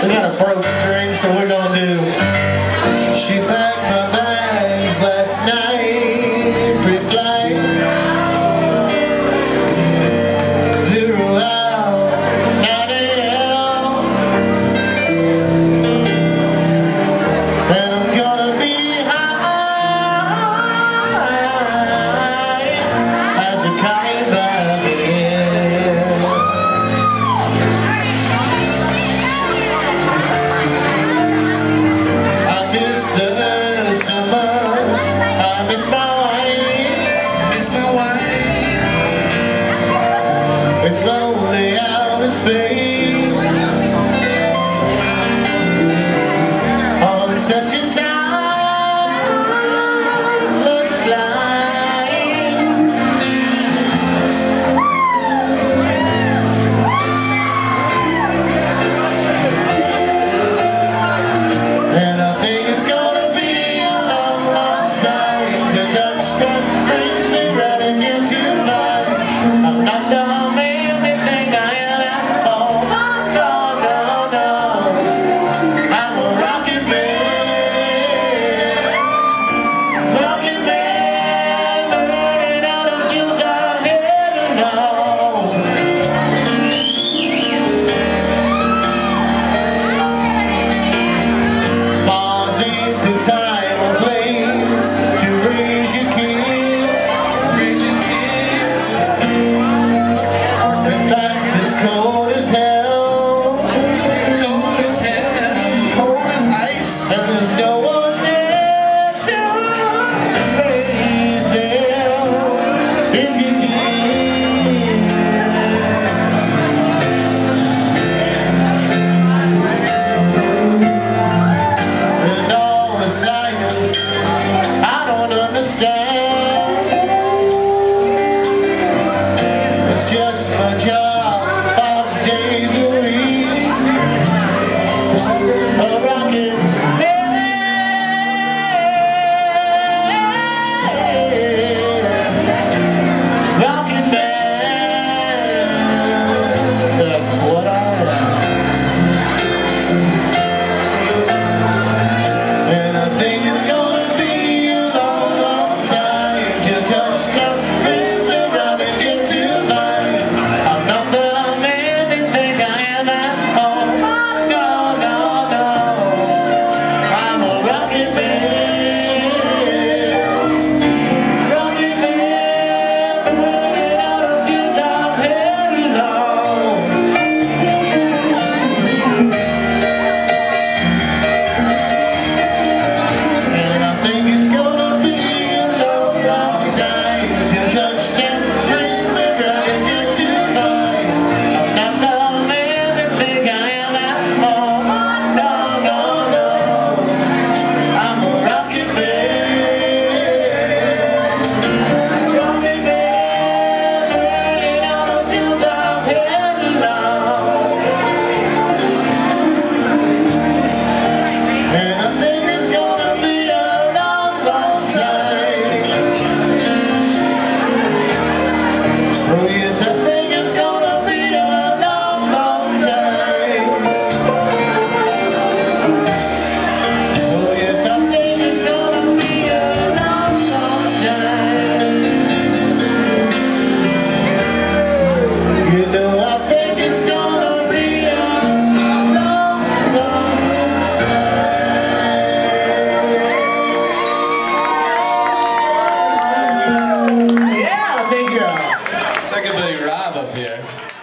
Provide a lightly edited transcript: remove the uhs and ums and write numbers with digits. We got a broke string, so we're gonna do "She packed my bags last night, pre-flight, 0 hour, 9 a.m. And I'm gonna be high as a kite by the end." Miss my wife. It's lonely out in space on such a timeless flight, and I think it's gonna be a long, long time to touchdown. Brings me right into life. I'm not done. It's just my job, 5 days a week, a rocket man, rocket man, that's what I am. And I think it's gonna be a long, long time to touch the rim. It's like a buddy Rob up here.